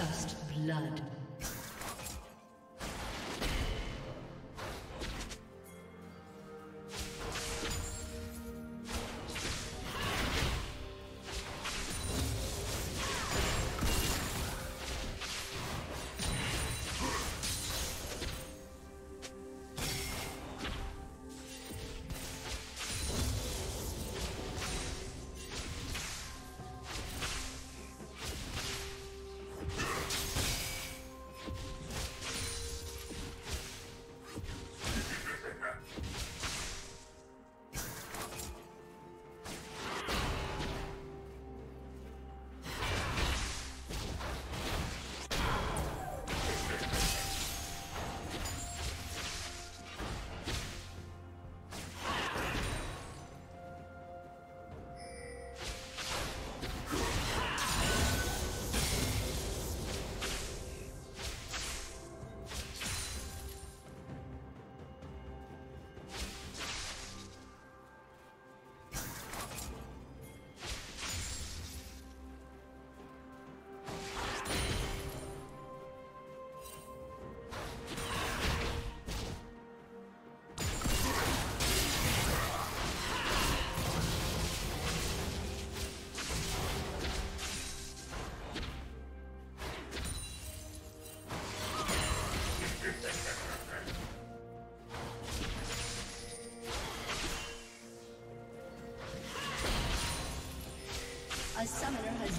First blood. A summoner has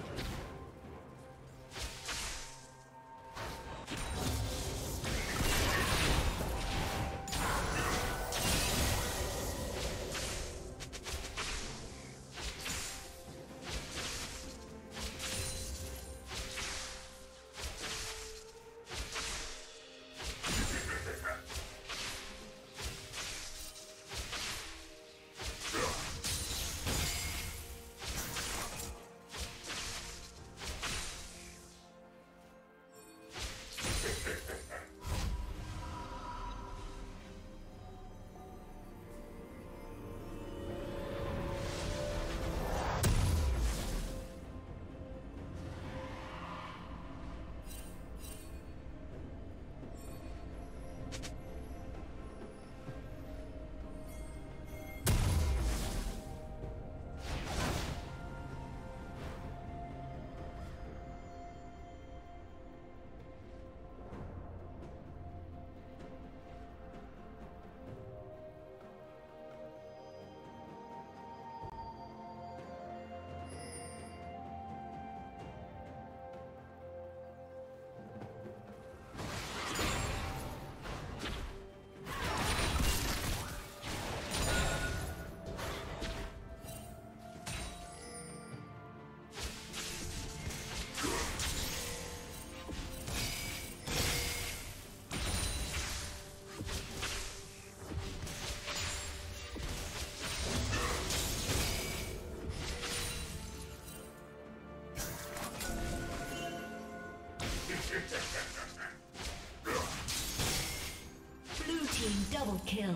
Double kill.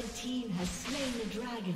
The team has slain the dragon.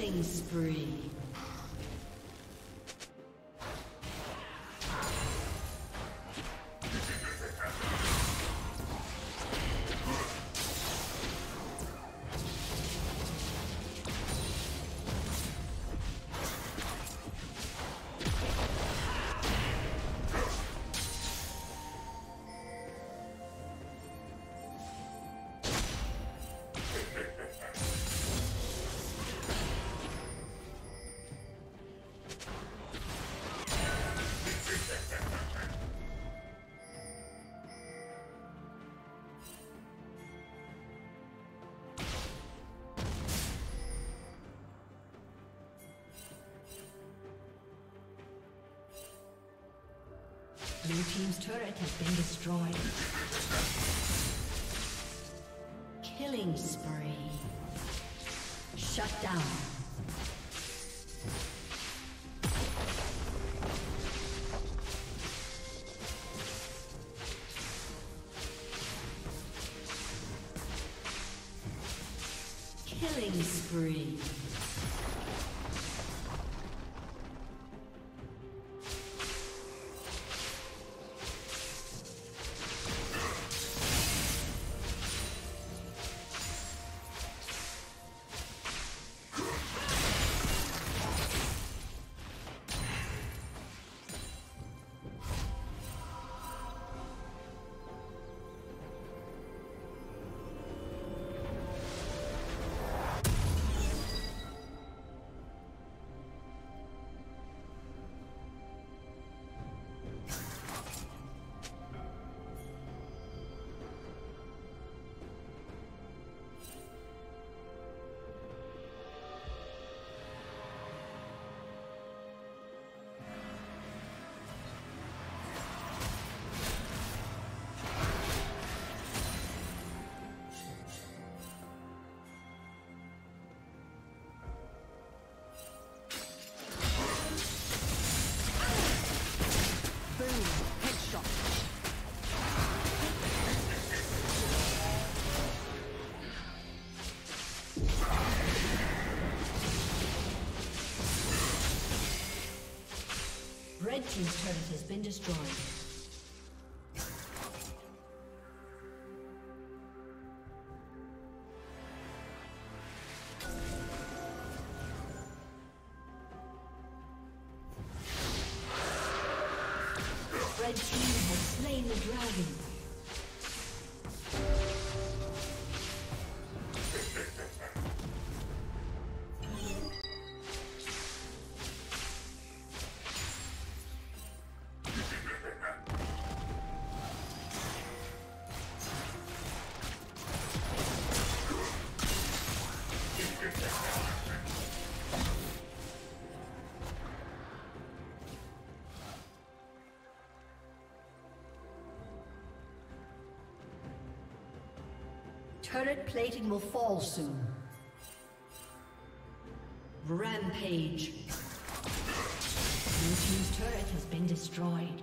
Killing spree. Blue team's turret has been destroyed. Killing spree. Shut down. Killing spree. Red team's turret has been destroyed. Red team has slain the dragon. Turret plating will fall soon. Rampage. Blue team's turret has been destroyed.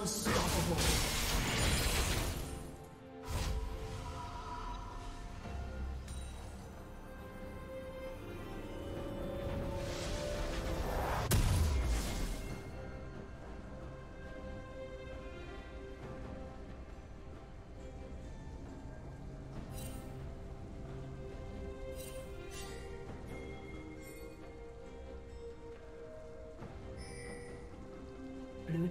Unstoppable. Blue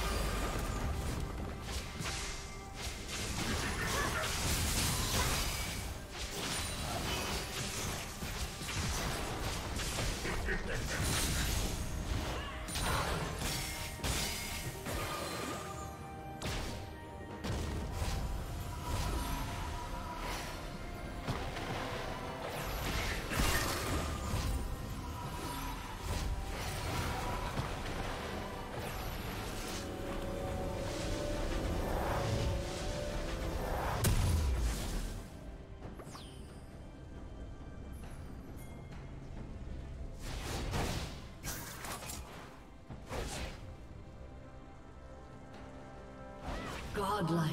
Godlike.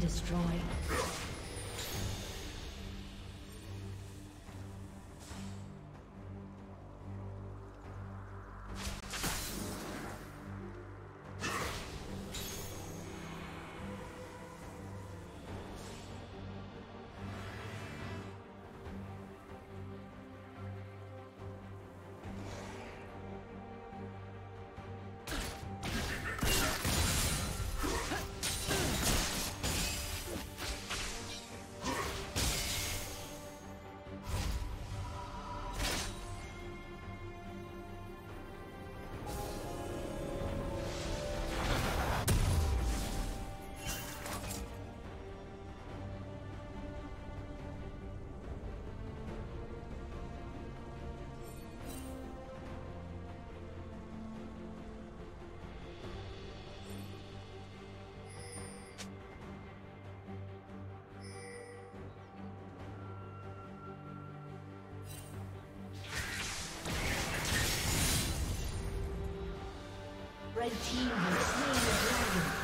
Destroyed. Red team has slain the dragon.